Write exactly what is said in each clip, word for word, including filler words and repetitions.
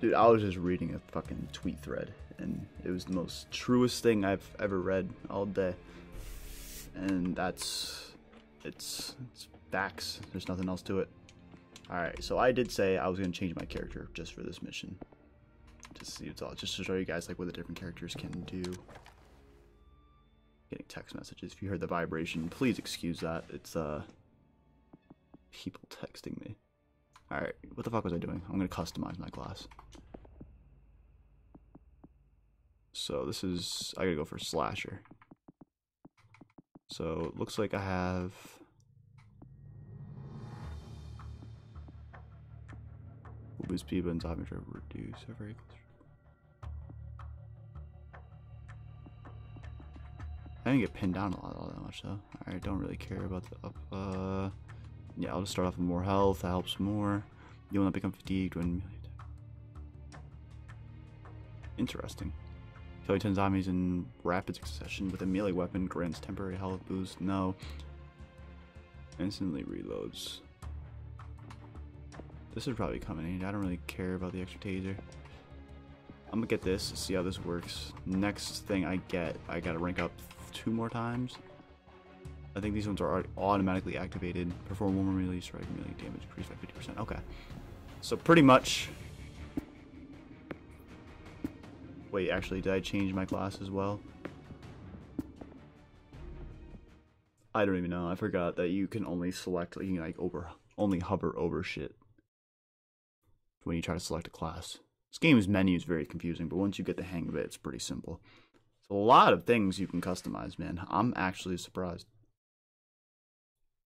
Dude, I was just reading a fucking tweet thread, and it was the most truest thing I've ever read all day. And that's, it's, it's facts. There's nothing else to it. Alright, so I did say I was going to change my character just for this mission. Just to, see it's all, just to show you guys like what the different characters can do. Getting text messages. If you heard the vibration, please excuse that. It's, uh, people texting me. Alright, what the fuck was I doing? I'm going to customize my class. So this is, I gotta go for Slasher. So it looks like I have... Boost people and zombie trap reduce every. I didn't get pinned down a lot, all that much though. I don't really care about the up. Uh, yeah, I'll just start off with more health. That helps more. You will not become fatigued when. Interesting. Killing ten zombies in rapid succession with a melee weapon grants temporary health boost. No. Instantly reloads. This is probably coming in. I don't really care about the extra taser. I'm gonna get this, see how this works. Next thing I get, I gotta rank up two more times. I think these ones are automatically activated. Perform one more melee strike, melee damage increased by fifty percent. Okay. So pretty much... Wait, actually, did I change my class as well? I don't even know. I forgot that you can only select, you can like over, only hover over shit when you try to select a class. This game's menu is very confusing, but once you get the hang of it, it's pretty simple. It's a lot of things you can customize, man. I'm actually surprised.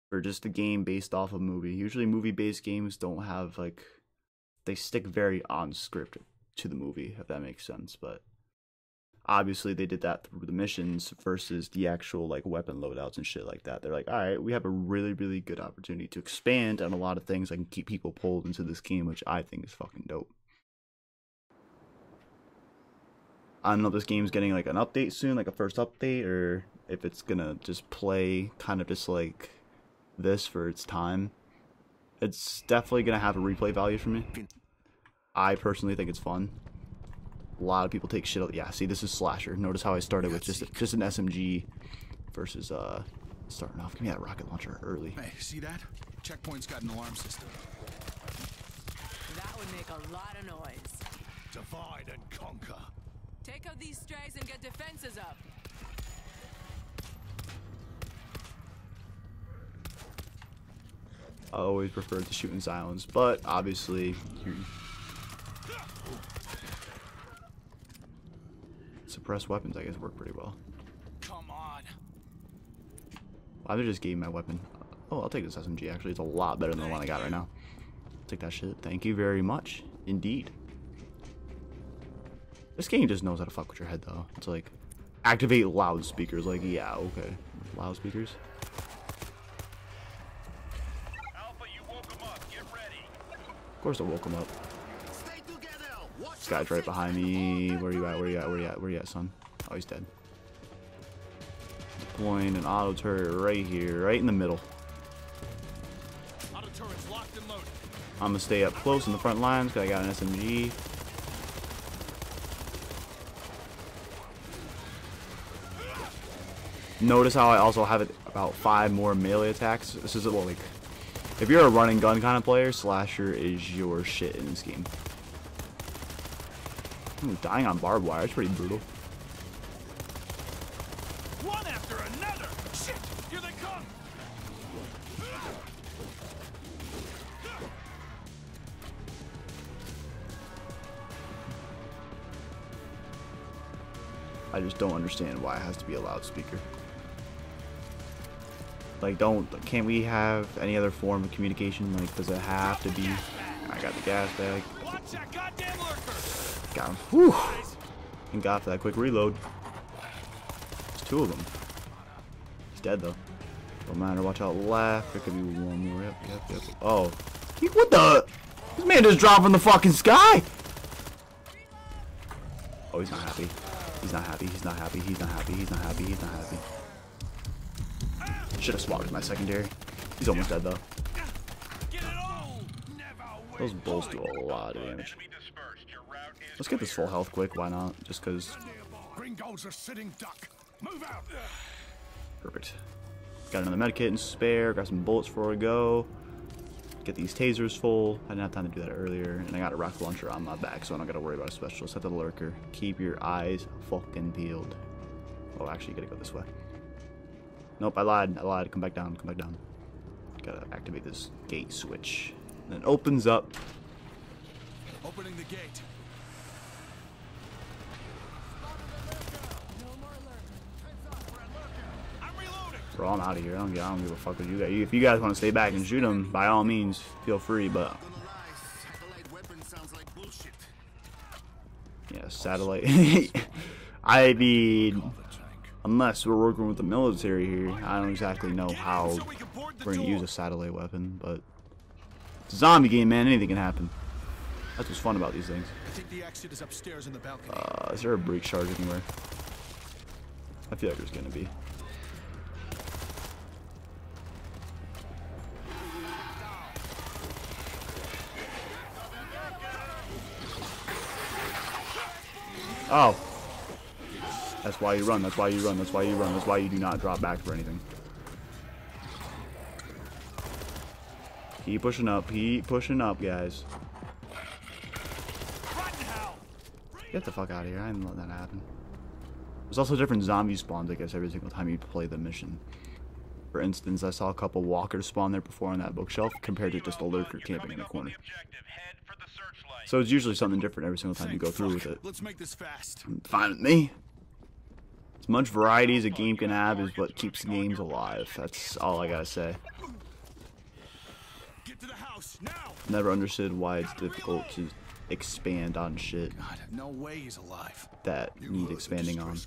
For just a game based off a movie. Usually movie-based games don't have, like... They stick very on script to the movie, if that makes sense, but... Obviously, they did that through the missions versus the actual, like, weapon loadouts and shit like that. They're like, all right, we have a really, really good opportunity to expand on a lot of things. I can keep people pulled into this game, which I think is fucking dope. I don't know if this game's getting, like, an update soon, like a first update, or if it's gonna just play kind of just like this for its time. It's definitely gonna have a replay value for me. I personally think it's fun. A lot of people take shit out. Yeah, see, this is Slasher. Notice how I started with just just an S M G versus uh starting off. Give me that rocket launcher early. Hey, see that? Checkpoint's got an alarm system. That would make a lot of noise. Divide and conquer. Take out these strays and get defenses up. I always prefer to shoot in silence, but obviously. You're... Suppress weapons, I guess, work pretty well. Come on. I just gave my weapon. Oh, I'll take this S M G, actually. It's a lot better than the one I got right now. Take that shit. Thank you very much. Indeed. This game just knows how to fuck with your head, though. It's like, activate loudspeakers. Like, yeah, okay. Loudspeakers. Alpha, you woke him up. Get ready. Of course I woke him up. This guy's right behind me. Where you at? Where you at? Where you at? Where you at, son? Oh, he's dead. Deploying an auto turret right here, right in the middle. Auto turret's locked and loaded. I'm gonna stay up close in the front lines because I got an S M G. Notice how I also have it about five more melee attacks. This is well, like, if you're a running gun kind of player, Slasher is your shit in this game. I'm dying on barbed wire. It's pretty brutal. One after another. Shit! Here they come. I just don't understand why it has to be a loudspeaker. Like, don't. Can't we have any other form of communication? Like, does it have to be? I got the gas bag. Watch that goddamn lurker. Got him. Whew. Thank God for that quick reload. There's two of them. He's dead though. Don't matter. Watch out left. There could be one more. Yep, yep, yep. Oh. He, what the? This man just dropped from the fucking sky. Oh, he's not happy. He's not happy. He's not happy. He's not happy. He's not happy. He's not happy. Should have swatted my secondary. He's almost dead though. Those bulls do a lot of damage. Let's get this full health quick, why not? Just because. Perfect. Got another medkit and spare. Got some bullets for a go. Get these tasers full. I didn't have time to do that earlier. And I got a rocket launcher on my back, so I don't got to worry about a special. Set the lurker. Keep your eyes fucking peeled. Oh, actually, gotta go this way. Nope, I lied. I lied. Come back down. Come back down. Gotta activate this gate switch. And it opens up. Opening the gate. Bro, I'm out of here. I don't, I don't give a fuck with you guys. If you guys want to stay back and shoot them, by all means, feel free. But yeah, satellite. I mean, unless we're working with the military here, I don't exactly know how we're gonna use a satellite weapon. But it's a zombie game, man. Anything can happen. That's what's fun about these things. Uh, is there a breach charge anywhere? I feel like there's gonna be. Oh, that's why you run, that's why you run, that's why you run, that's why you do not drop back for anything. Keep pushing up, keep pushing up, guys. Get the fuck out of here, I didn't let that happen. There's also different zombie spawns, I guess, every single time you play the mission. For instance, I saw a couple walkers spawn there before on that bookshelf, compared to just a lurker camping in the corner. So it's usually something different every single time you go through with it. Let's make this fast. Fine with me. As much variety as a game can have is what keeps games alive. That's all I gotta say. Get to the house now. Never understood why it's difficult to expand on shit that needs expanding on.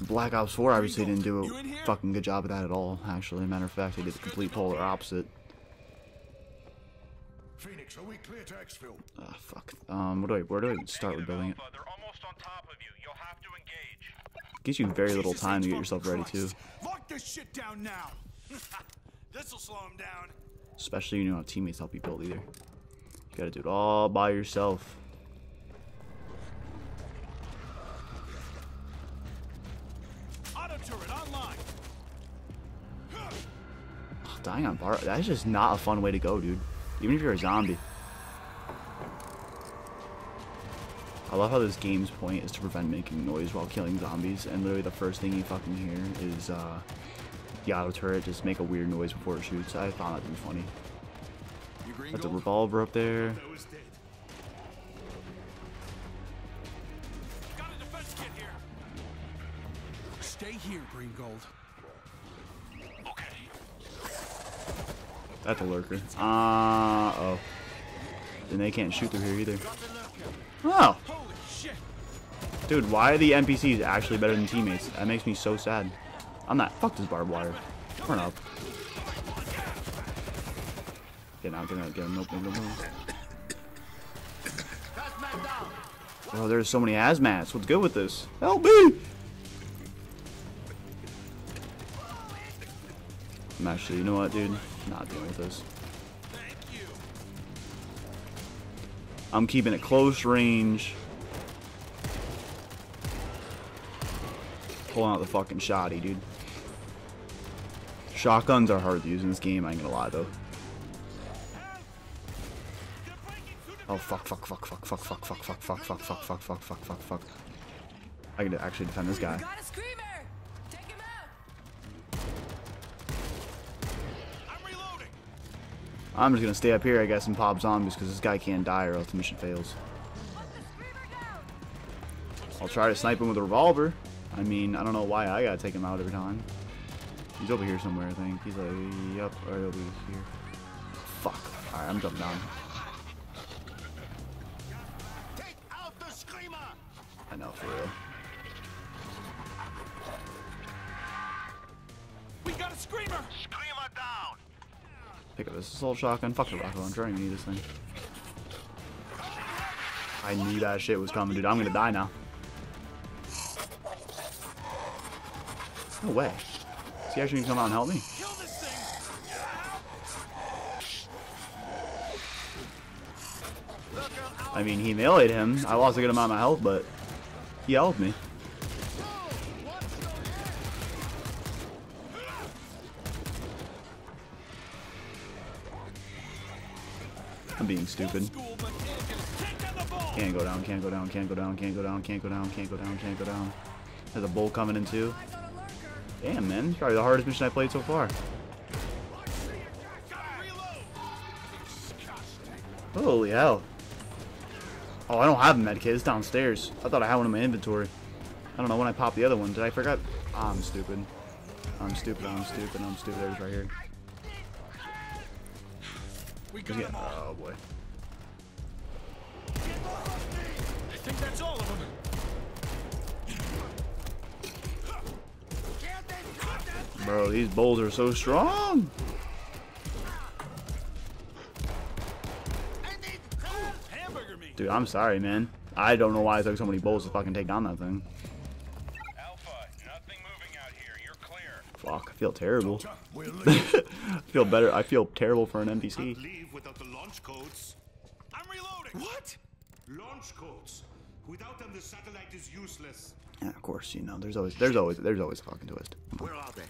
Black Ops four obviously didn't do a fucking good job of that at all, actually. Matter of fact, they did the complete polar opposite. Phoenix, are we clear to exfil? Ah, fuck. Um, what do I, where do I start rebuilding it? Gives you very little time to get yourself ready, too. Especially when you don't have teammates help you build either. You gotta do it all by yourself. Oh, dying on bar. That's just not a fun way to go, dude. Even if you're a zombie. I love how this game's point is to prevent making noise while killing zombies, and literally the first thing you fucking hear is uh, the auto turret just make a weird noise before it shoots. I found that to be funny. Got the revolver up there. Got a defense kit here. Stay here, Green Gold. That's a lurker. Uh oh. Then they can't shoot through here either. Oh! Dude, why are the N P Cs actually better than teammates? That makes me so sad. I'm not. Fuck this barbed wire. Run up. Get out, get out, get out. Nope, nope, nope, nope. Oh, there's so many hazmats. What's good with this? Help me! I'm actually, you know what, dude? Not dealing with this. Thank you. I'm keeping it close range. Pulling out the fucking shotty, dude. Shotguns are hard to use in this game, I ain't gonna lie though. Oh fuck, fuck, fuck, fuck, fuck, fuck, fuck, fuck, fuck, fuck, fuck, fuck, fuck, fuck, fuck, fuck. I can actually defend this guy. I'm just gonna stay up here, I guess, and pop zombies because this guy can't die or else the mission fails. I'll try to snipe him with a revolver. I mean, I don't know why I gotta take him out every time. He's over here somewhere, I think. He's like, yep, right over here. Fuck. Alright, I'm jumping down. Take out the screamer. I know, for real. We got a screamer! Screamer down! Pick up this assault shotgun. Fuck the rocket launcher. I don't even need this thing. I knew that shit was coming, dude. I'm gonna die now. No way. Is he actually gonna come out and help me? I mean, he melee'd him. I lost a good amount of my health, but he helped me. I'm being stupid. Can't go down, can't go down, can't go down, can't go down, can't go down, can't go down, can't go down. There's a bull coming in too. Damn, man. Probably the hardest mission I played so far. Holy hell. Oh, I don't have a medkit. It's downstairs. I thought I had one in my inventory. I don't know when I popped the other one. Did I forget? Oh, I'm stupid. I'm stupid. I'm stupid. I'm stupid. There's right here. We got him all. Oh, boy. I think that's all of them. Bro, these bulls are so strong. Dude, I'm sorry, man. I don't know why I took so many bulls to fucking take down that thing. Alpha, nothing moving out here. You're clear. Fuck, I feel terrible. I feel better. I feel terrible for an N P C. Leave without the launch codes. I'm reloading. What? Launch codes. Without them, the satellite is useless. Yeah, of course, you know. There's always, there's always, there's always a fucking twist. Where are they?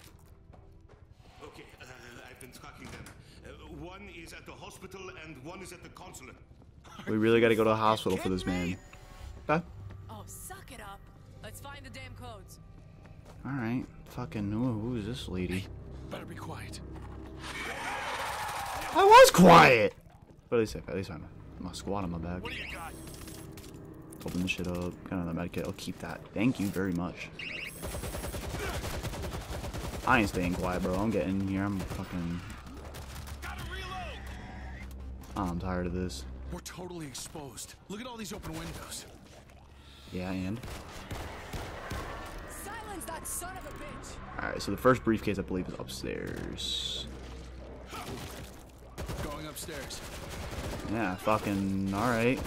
Okay, uh, I've been tracking them. Uh, one is at the hospital and one is at the consulate. We really got to go to the hospital for this man. Huh? Oh, suck it up. Let's find the damn codes. All right. Fucking who is this lady? Hey, better be quiet. I was quiet. But at least, at least I'm my squad on my back. What do you got? Open this shit up. Kind of the medkit. I'll keep that. Thank you very much. I ain't staying quiet, bro. I'm getting in here. I'm fucking. Gotta reload. Oh, I'm tired of this. We're totally exposed. Look at all these open windows. Yeah, and? Silence that son of a bitch! Alright, so the first briefcase, I believe, is upstairs. Going upstairs. Yeah, fucking... Alright.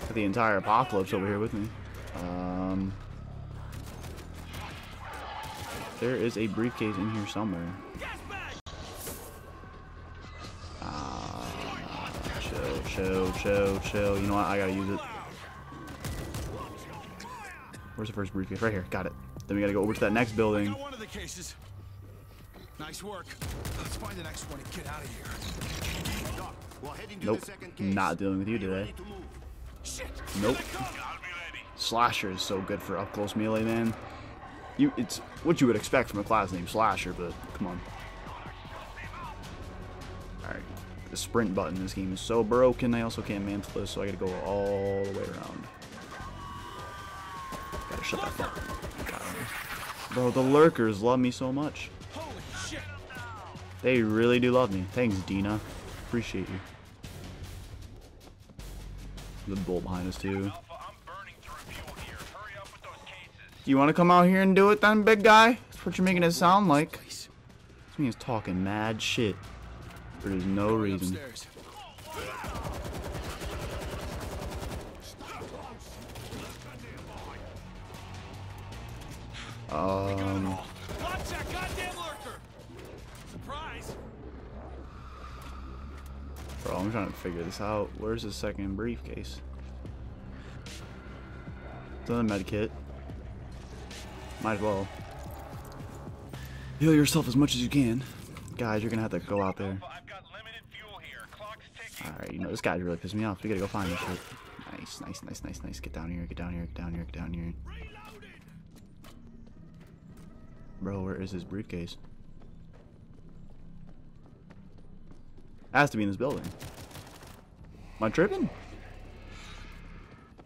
Got the entire apocalypse over here with me. Um... There is a briefcase in here somewhere. Chill, chill, chill. You know what? I gotta use it. Where's the first briefcase? Right here. Got it. Then we gotta go over to that next building. Got one of the cases. Nice work. Let's find the next one and get out of here. Doc, we're heading to nope. The second case. Not dealing with you today. Shit. Nope. Slasher is so good for up close melee, man. You, it's what you would expect from a class named Slasher, but come on. All right. The sprint button in this game is so broken. I also can't mantle this, so I gotta go all the way around. Gotta shut that fuck up. Bro, the lurkers love me so much. Holy shit. They really do love me. Thanks, Dina. Appreciate you. The bull behind us too. You wanna come out here and do it then, big guy? That's what you're making it sound like. This man is talking mad shit. There's no reason. Um. Watch that goddamn lurker! Surprise! Bro, I'm trying to figure this out. Where's the second briefcase? It's another med kit. Might as well. Heal yourself as much as you can. Guys, you're gonna have to go out there. Alright, you know, this guy's really pissed me off. We gotta go find this shit. Nice, nice, nice, nice, nice. Get down here, get down here, get down here, get down here. Bro, where is his briefcase? Has to be in this building. Am I tripping?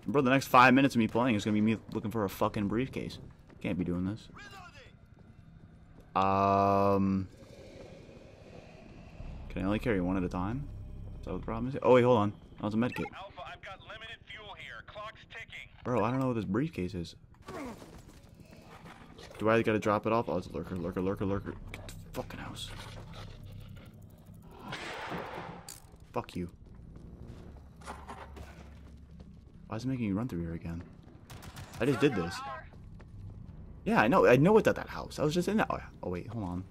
Bro, the next five minutes of me playing is gonna be me looking for a fucking briefcase. Can't be doing this. Um... Can I only carry one at a time? Is that what the problem is? Oh wait, hold on. That was a medkit. Alpha, I've got limited fuel here. Clock's ticking. Bro, I don't know what this briefcase is. Do I gotta drop it off? Oh, it's a lurker, lurker, lurker, lurker. Get the fucking house. Fuck you. Why is it making you run through here again? I just did this. Yeah, I know. I know it's at that house. I was just in that. Oh, yeah. Oh wait, hold on.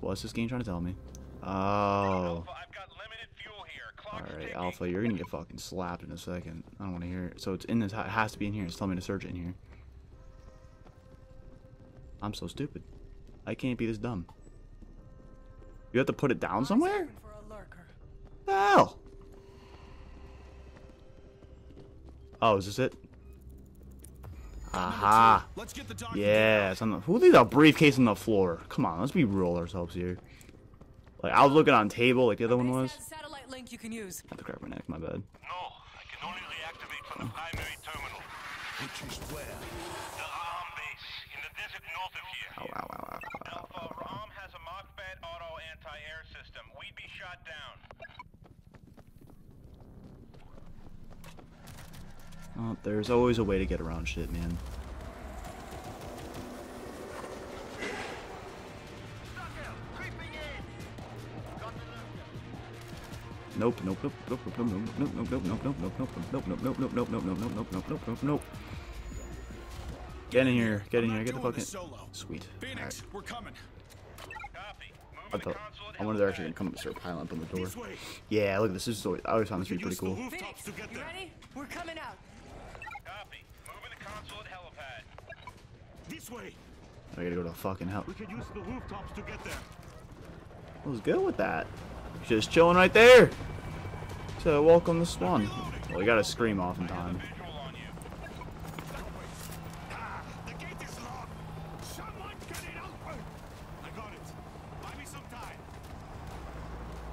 What's this game trying to tell me? Oh. Alpha, I've got limited fuel here. Alright, Alpha, you're gonna get fucking slapped in a second. I don't wanna hear it. So it's in this, it has to be in here. It's telling me to search it in here. I'm so stupid. I can't be this dumb. You have to put it down somewhere? Hell! Oh, is this it? Aha! Yeah, it's on the, who leaves a briefcase on the floor? Come on, let's be real ourselves here. Like, I was looking on table like the other one was. Link you can use. I have to grab my neck, my bad. No, I can only reactivate from the primary terminal. Which is where? The A R M base, in the desert north of here. Oh, wow, wow, wow, wow, wow, wow. A R M has a mock-fed auto anti-air system. We'd be shot down. Oh, there's always a way to get around shit, man. Nope, nope, nope, nope, nope, nope, nope, nope, nope, nope, nope, nope, nope, nope, nope, nope, nope, nope, nope, nope, nope, nope, nope, nope. Get in here, get in here, get the fucking sweet. Phoenix, we're coming. I thought I wonder if they're actually gonna come up and start piling up on the door. Yeah, look, this is always I always found this to be pretty cool. Phoenix, you ready? We're coming out. Copy. Moving the consulate helipad. This way. I gotta go to fucking hell. We could use the rooftops to get there. I was good with that. Just chilling right there. So welcome the spawn. Well, we gotta scream off in time.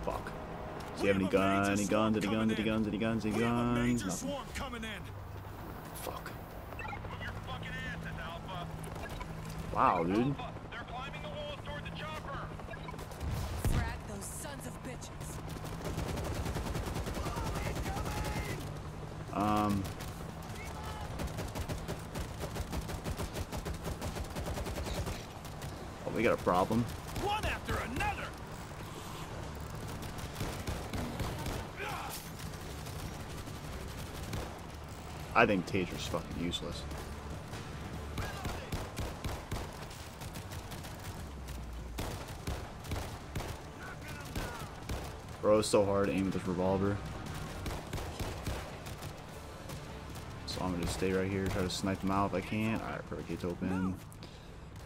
Fuck. Do you have any guns? Any guns? Any guns? Any guns? Any guns? Any guns? Nothing. Fuck. Wow, dude. Um. Oh, we got a problem. One after another. I think Taser's fucking useless. Bro, it's so hard to aim with this revolver. I'm gonna stay right here, try to snipe them out if I can. Alright, perfect, gate's open.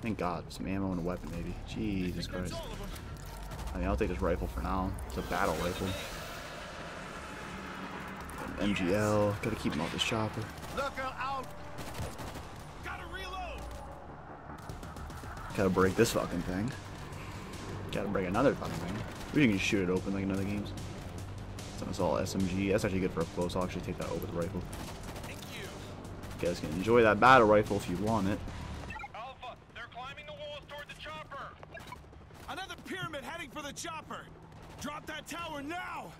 Thank God, some ammo and a weapon maybe. Jesus Christ. I mean, I'll take this rifle for now. It's a battle rifle. An M G L, gotta keep him off this chopper. Gotta break this fucking thing. Gotta break another fucking thing. We can shoot it open like in other games. So it's all S M G. That's actually good for a close. I'll actually take that over the rifle. You guys can enjoy that battle rifle if you want it. Alpha, they're climbing the walls toward the chopper. Another pyramid heading for the chopper. Drop that tower now.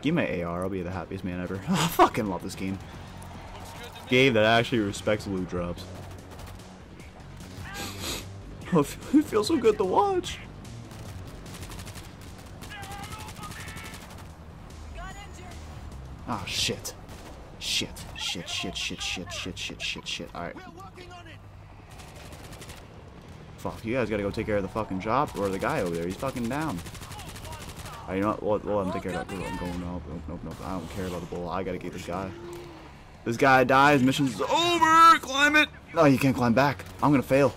Give me A R. I'll be the happiest man ever. I fucking love this game. Game that actually respects loot drops. It feels so good to watch. Ah, shit. Shit, shit, shit, shit, shit, shit, shit, shit, shit. Alright. Fuck, you guys gotta go take care of the fucking job or the guy over there. He's fucking down. Alright, you know what? We'll let him take care of that. I'm going, nope, nope, nope, nope. I don't care about the bull. I gotta get this guy. This guy dies. Mission's over. Climb it. No, you can't climb back. I'm gonna fail.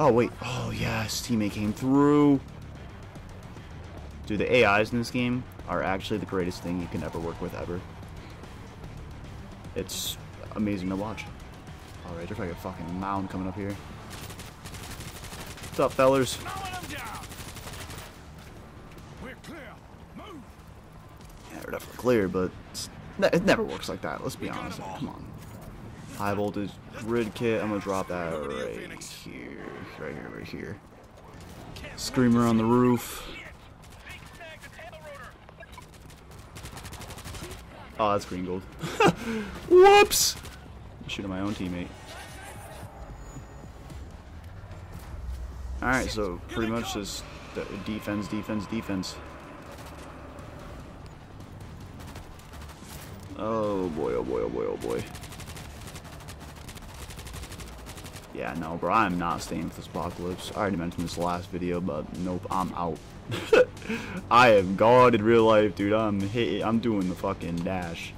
Oh, wait. Oh, yes. Teammate came through. Dude, the A Is in this game are actually the greatest thing you can ever work with, ever. It's amazing to watch. Alright, there's like a fucking mound coming up here. What's up, fellas? We're clear. Move. Yeah, we're definitely clear, but it's ne it never works like that, let's be honest. Come on. High voltage grid kit, I'm gonna drop that right here. Right here, right here. Screamer on the roof. Oh, that's green gold. Whoops! I'm shooting my own teammate. Alright, so pretty much just defense, defense, defense. Oh boy, oh boy, oh boy, oh boy. Yeah, no, bro, I'm not staying for this apocalypse. I already mentioned this last video, but nope, I'm out. I am God in real life, dude. I'm hitting, I'm doing the fucking dash.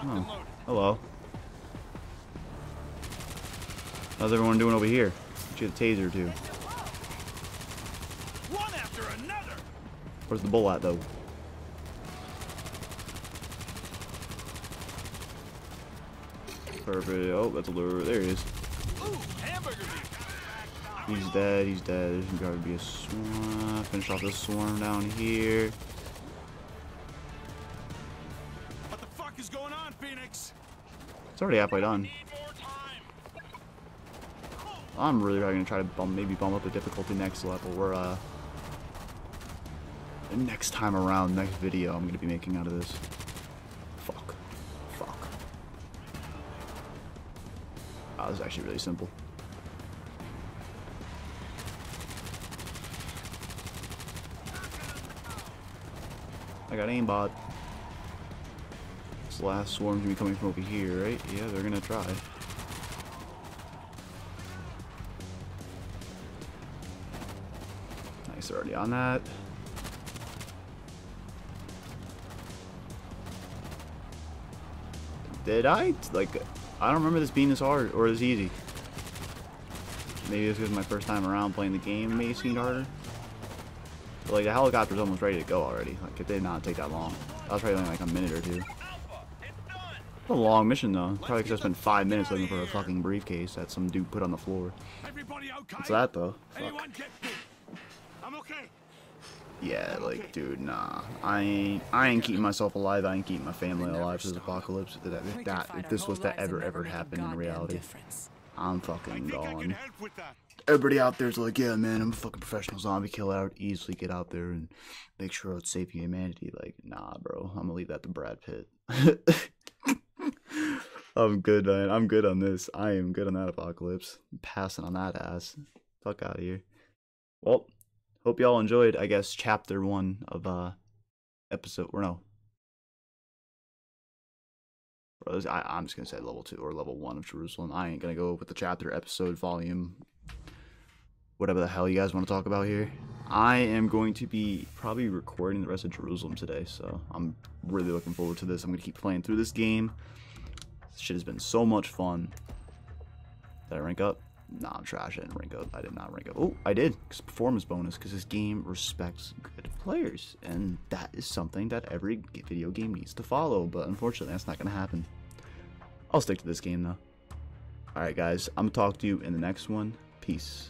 Oh, hello. How's everyone doing over here? Get you the taser too. One after another. Where's the bull at though? Perfect. Oh, that's a lure. There he is. He's dead. He's dead. There's gotta be a swarm. Finish off this swarm down here. What the fuck is going on, Phoenix? It's already halfway done. I'm really probably gonna try to bump, maybe bump up the difficulty next level. We're uh, next time around, next video, I'm gonna be making out of this. Fuck. Oh, this is actually really simple. I got aimbot. This last swarm's gonna be coming from over here, right? Yeah, they're gonna try. Nice, they're already on that. Did I? Like, I don't remember this being this hard or this easy. Maybe this was my first time around playing the game, maybe it seemed harder. But like the helicopter's almost ready to go already. Like it did not take that long. That was probably only like a minute or two. It's a long mission though. Probably because I spent five minutes looking for a fucking briefcase that some dude put on the floor. What's that though? Fuck. Yeah, like dude, nah. I ain't I ain't keeping myself alive, I ain't keeping my family alive for this apocalypse. That, if that if this was to ever ever happen in reality. I'm fucking gone. Everybody out there's like, yeah man, I'm a fucking professional zombie killer, I would easily get out there and make sure it's safe for humanity. Like, nah bro, I'm gonna leave that to Brad Pitt. I'm good, man. I'm good on this. I am good on that apocalypse. I'm passing on that ass. Fuck out of here. Well, hope y'all enjoyed, I guess, chapter one of uh episode or no. Bro, I I'm just gonna say level two or level one of Jerusalem. I ain't gonna go with the chapter, episode, volume, whatever the hell you guys want to talk about here. I am going to be probably recording the rest of Jerusalem today, so I'm really looking forward to this. I'm gonna keep playing through this game. This shit has been so much fun. Did I rank up? Nah, I'm trash. I didn't rank up. I did not rank up. Oh, I did. Because performance bonus. Because this game respects good players. And that is something that every video game needs to follow. But unfortunately, that's not going to happen. I'll stick to this game, though. Alright, guys. I'm going to talk to you in the next one. Peace.